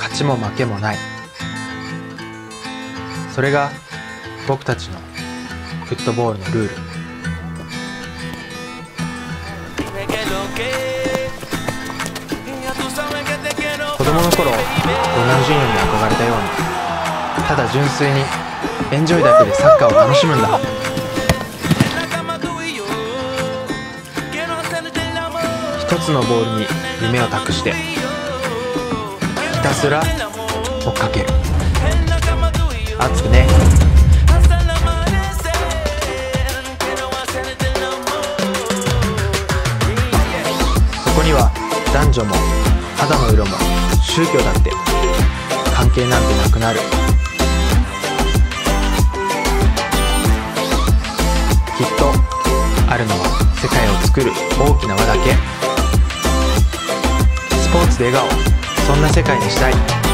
勝ちも負けもない。それが僕たちのフットボールのルール。子供の頃、ロナウジーニョに憧れたように、ただ純粋にエンジョイだけでサッカーを楽しむんだ。一つのボールに夢を託して、ひたすら追っかける。熱くね。そこには男女も肌の色も宗教だって関係なんてなくなる。きっとあるのは世界を作る大きな輪だけ。スポーツで笑顔、そんな世界にしたい。